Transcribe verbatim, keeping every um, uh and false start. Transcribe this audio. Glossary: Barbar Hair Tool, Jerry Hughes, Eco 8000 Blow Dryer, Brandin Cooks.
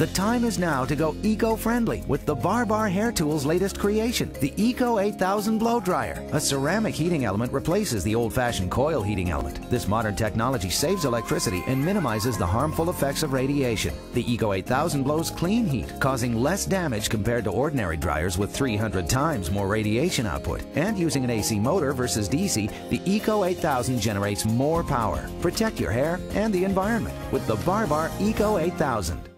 The time is now to go eco-friendly with the Barbar Hair Tool's latest creation, the Eco eight thousand Blow Dryer. A ceramic heating element replaces the old-fashioned coil heating element. This modern technology saves electricity and minimizes the harmful effects of radiation. The Eco eight thousand blows clean heat, causing less damage compared to ordinary dryers with three hundred times more radiation output. And using an A C motor versus D C, the Eco eight thousand generates more power. Protect your hair and the environment with the Barbar Eco eight thousand.